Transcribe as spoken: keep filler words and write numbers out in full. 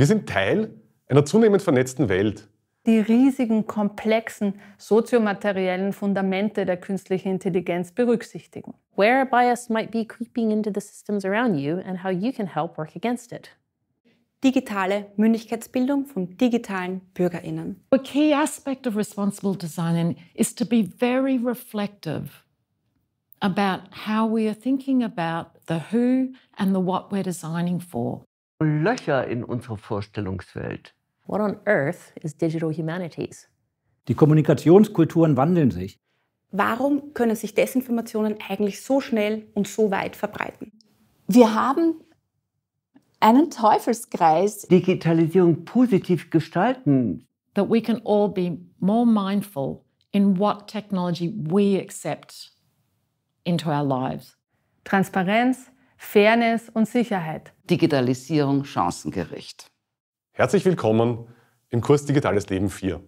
Wir sind Teil einer zunehmend vernetzten Welt. Die riesigen, komplexen, soziomateriellen Fundamente der künstlichen Intelligenz berücksichtigen. Where bias might be creeping into the systems around you and how you can help work against it. Digitale Mündigkeitsbildung von digitalen BürgerInnen. A key aspect of responsible design is to be very reflective about how we are thinking about the who and the what we're designing for. Löcher in unserer Vorstellungswelt. What on earth is digital humanities? Die Kommunikationskulturen wandeln sich. Warum können sich Desinformationen eigentlich so schnell und so weit verbreiten? Wir haben einen Teufelskreis. Digitalisierung positiv gestalten. That we can all be more mindful in what technology we accept into our lives. Transparenz, Fairness und Sicherheit. Digitalisierung chancengerecht. Herzlich willkommen im Kurs Digitales Leben vier.